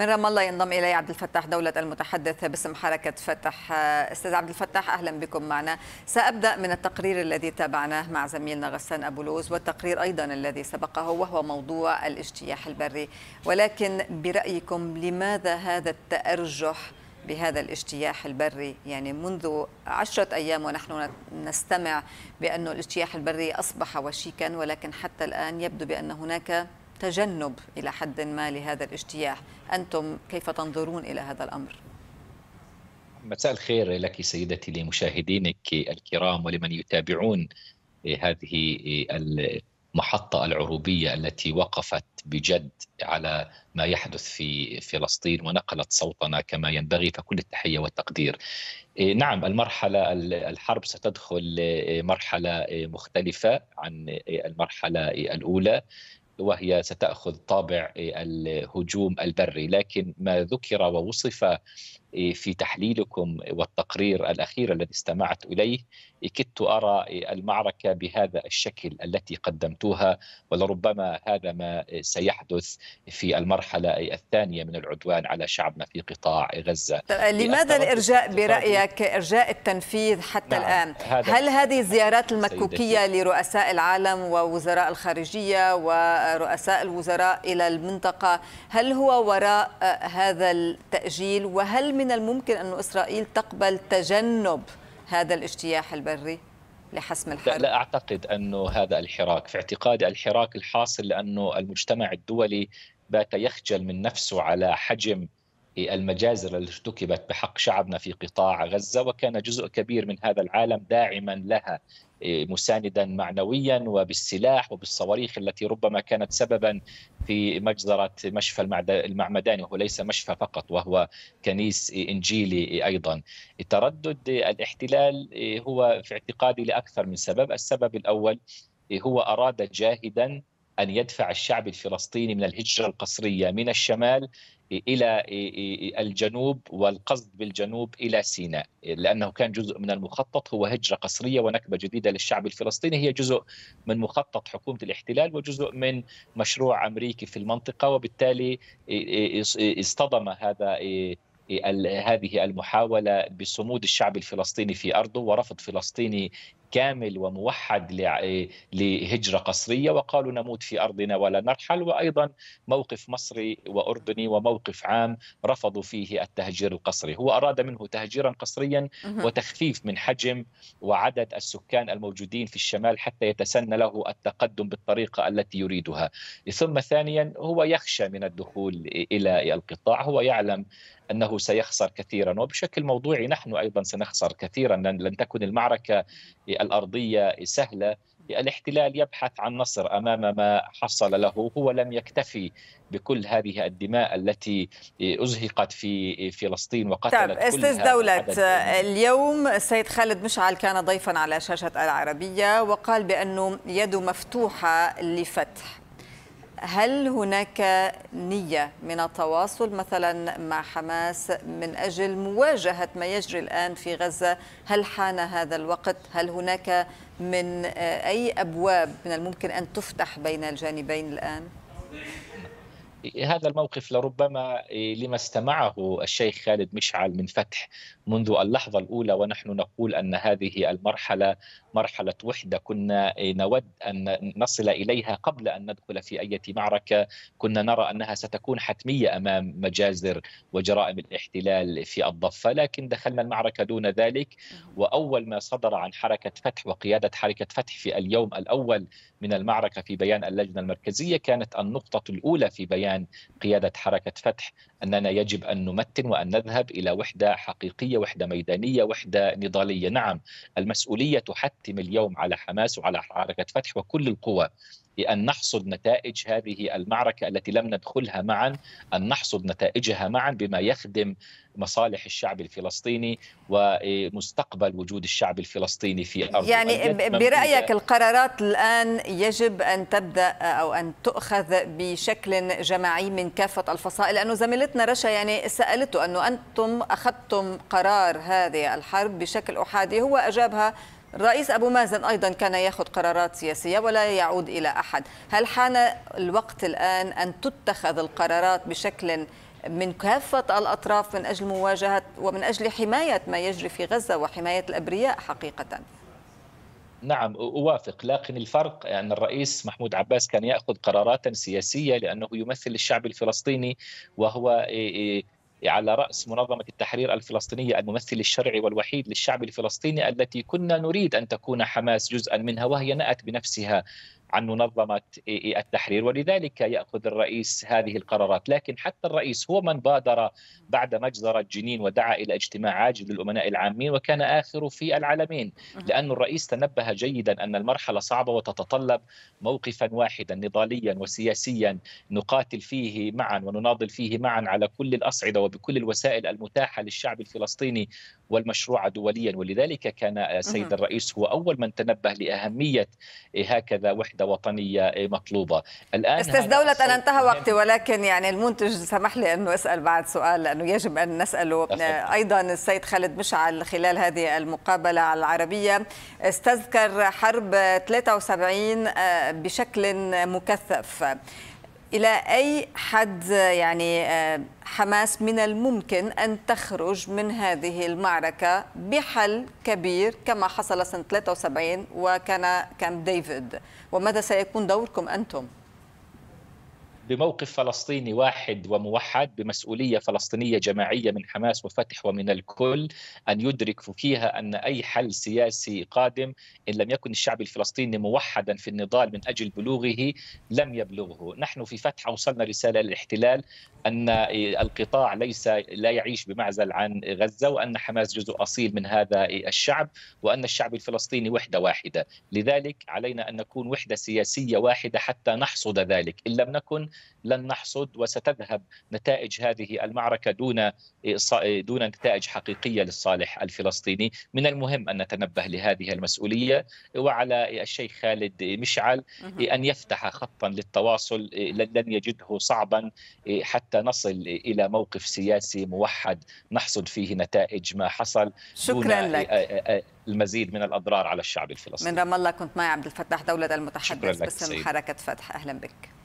من رام الله ينضم إلي عبد الفتاح دولة المتحدث باسم حركة فتح. أستاذ عبد الفتاح أهلا بكم معنا. سأبدأ من التقرير الذي تابعناه مع زميلنا غسان أبو لوز والتقرير أيضا الذي سبقه وهو موضوع الاجتياح البري، ولكن برأيكم لماذا هذا التأرجح بهذا الاجتياح البري؟ يعني منذ 10 أيام ونحن نستمع بأن الاجتياح البري أصبح وشيكا، ولكن حتى الآن يبدو بأن هناك تجنب إلى حد ما لهذا الاجتياح. أنتم كيف تنظرون إلى هذا الأمر؟ مساء الخير لك سيدتي، لمشاهدينك الكرام ولمن يتابعون هذه المحطة العروبية التي وقفت بجد على ما يحدث في فلسطين ونقلت صوتنا كما ينبغي، فكل التحية والتقدير. نعم، المرحلة الحرب ستدخل مرحلة مختلفة عن المرحلة الأولى، وهي ستأخذ طابع الهجوم البري، لكن ما ذكر ووصف في تحليلكم والتقرير الأخير الذي استمعت إليه، كدت أرى المعركة بهذا الشكل التي قدمتوها، ولربما هذا ما سيحدث في المرحلة الثانية من العدوان على شعبنا في قطاع غزة. لماذا الإرجاء برأيك، إرجاء التنفيذ حتى الآن؟ هل هذه الزيارات المكوكية لرؤساء العالم ووزراء الخارجية ورؤساء الوزراء إلى المنطقة، هل هو وراء هذا التأجيل؟ وهل من الممكن أن إسرائيل تقبل تجنب هذا الاجتياح البري لحسم الحرب؟ لا أعتقد أنه هذا الحراك، في اعتقادي الحراك الحاصل لأنه المجتمع الدولي بات يخجل من نفسه على حجم المجازر التي ارتكبت بحق شعبنا في قطاع غزة، وكان جزء كبير من هذا العالم داعما لها، مساندا معنويا وبالسلاح وبالصواريخ التي ربما كانت سببا في مجزرة مشفى المعمداني، وهو ليس مشفى فقط، وهو كنيس إنجيلي أيضا. تردد الاحتلال هو في اعتقادي لأكثر من سبب. السبب الأول هو أراد جاهدا أن يدفع الشعب الفلسطيني من الهجرة القسرية من الشمال إلى الجنوب، والقصد بالجنوب إلى سيناء، لأنه كان جزء من المخطط هو هجرة قسرية ونكبة جديدة للشعب الفلسطيني، هي جزء من مخطط حكومة الاحتلال وجزء من مشروع أمريكي في المنطقة، وبالتالي اصطدم هذه المحاولة بصمود الشعب الفلسطيني في أرضه ورفض فلسطيني كامل وموحد لهجرة قسرية، وقالوا نموت في أرضنا ولا نرحل. وأيضا موقف مصري وأردني وموقف عام رفضوا فيه التهجير القسري، هو أراد منه تهجيرا قسريا وتخفيف من حجم وعدد السكان الموجودين في الشمال حتى يتسنى له التقدم بالطريقة التي يريدها. ثم ثانيا هو يخشى من الدخول إلى القطاع، هو يعلم أنه سيخسر كثيرا، وبشكل موضوعي نحن أيضا سنخسر كثيرا، لن تكون المعركة الأرضية سهلة. الاحتلال يبحث عن نصر أمام ما حصل له، هو لم يكتفي بكل هذه الدماء التي أزهقت في فلسطين وقتلت كلها. أستاذ دولة، اليوم السيد خالد مشعل كان ضيفا على شاشة العربية وقال بأنه يده مفتوحة لفتح. هل هناك نية من التواصل مثلا مع حماس من أجل مواجهة ما يجري الآن في غزة؟ هل حان هذا الوقت؟ هل هناك من أي أبواب من الممكن أن تفتح بين الجانبين الآن؟ هذا الموقف لربما لما استمعه الشيخ خالد مشعل من فتح منذ اللحظة الأولى، ونحن نقول أن هذه المرحلة مرحلة وحدة، كنا نود أن نصل إليها قبل أن ندخل في أي معركة، كنا نرى أنها ستكون حتمية أمام مجازر وجرائم الاحتلال في الضفة، لكن دخلنا المعركة دون ذلك. وأول ما صدر عن حركة فتح وقيادة حركة فتح في اليوم الأول من المعركة في بيان اللجنة المركزية، كانت النقطة الأولى في بيان قيادة حركة فتح أننا يجب أن نمتن وأن نذهب إلى وحدة حقيقية، وحدة ميدانية، وحدة نضالية. نعم، المسؤولية تحتم اليوم على حماس وعلى حركة فتح وكل القوى أن نحصد نتائج هذه المعركة التي لم ندخلها معا، أن نحصد نتائجها معا بما يخدم مصالح الشعب الفلسطيني ومستقبل وجود الشعب الفلسطيني في أرض. يعني برأيك القرارات الآن يجب أن تبدأ أو أن تؤخذ بشكل جماعي من كافة الفصائل، لأنه زميلتنا رشا يعني سألته أنه أنتم أخذتم قرار هذه الحرب بشكل أحادي، هو أجابها الرئيس أبو مازن أيضا كان يأخذ قرارات سياسية ولا يعود إلى أحد. هل حان الوقت الآن أن تتخذ القرارات بشكل من كافة الأطراف من أجل مواجهة ومن أجل حماية ما يجري في غزة وحماية الأبرياء حقيقة. نعم أوافق، لكن الفرق أن يعني الرئيس محمود عباس كان يأخذ قرارات سياسية لأنه يمثل الشعب الفلسطيني، وهو على رأس منظمة التحرير الفلسطينية الممثل الشرعي والوحيد للشعب الفلسطيني التي كنا نريد أن تكون حماس جزءا منها، وهي نأت بنفسها عن منظمة التحرير، ولذلك يأخذ الرئيس هذه القرارات. لكن حتى الرئيس هو من بادر بعد مجزرة جنين ودعا إلى اجتماع عاجل للأمناء العامين، وكان آخر في العالمين، لأن الرئيس تنبه جيدا أن المرحلة صعبة وتتطلب موقفا واحدا نضاليا وسياسيا نقاتل فيه معا ونناضل فيه معا على كل الأصعدة وبكل الوسائل المتاحة للشعب الفلسطيني والمشروع دوليا. ولذلك كان سيد الرئيس هو أول من تنبه لأهمية هكذا وحدة وطنية مطلوبة. الآن أستاذ دولة أنا انتهى وقتي، ولكن يعني المنتج سمح لي أنه أسأل بعد سؤال لأنه يجب أن نسأله أيضا. السيد خالد مشعل خلال هذه المقابلة العربية استذكر حرب 73 بشكل مكثف. إلى أي حد يعني حماس من الممكن أن تخرج من هذه المعركة بحل كبير كما حصل سنة 73 وكان كامب ديفيد، وماذا سيكون دوركم أنتم؟ بموقف فلسطيني واحد وموحد بمسؤولية فلسطينية جماعية من حماس وفتح ومن الكل أن يدرك فيها أن أي حل سياسي قادم إن لم يكن الشعب الفلسطيني موحدا في النضال من أجل بلوغه لم يبلغه. نحن في فتح وصلنا رسالة للاحتلال أن القطاع لا يعيش بمعزل عن غزة، وأن حماس جزء أصيل من هذا الشعب، وأن الشعب الفلسطيني وحدة واحدة. لذلك علينا أن نكون وحدة سياسية واحدة حتى نحصد ذلك. إن لم نكن لن نحصد، وستذهب نتائج هذه المعركة دون نتائج حقيقية للصالح الفلسطيني. من المهم أن نتنبه لهذه المسؤولية، وعلى الشيخ خالد مشعل أن يفتح خطا للتواصل لن يجده صعبا حتى نصل إلى موقف سياسي موحد نحصد فيه نتائج ما حصل. شكرا دون لك. المزيد من الأضرار على الشعب الفلسطيني. من رام الله كنت معي عبد الفتاح دولة المتحدث باسم حركة فتح. أهلا بك.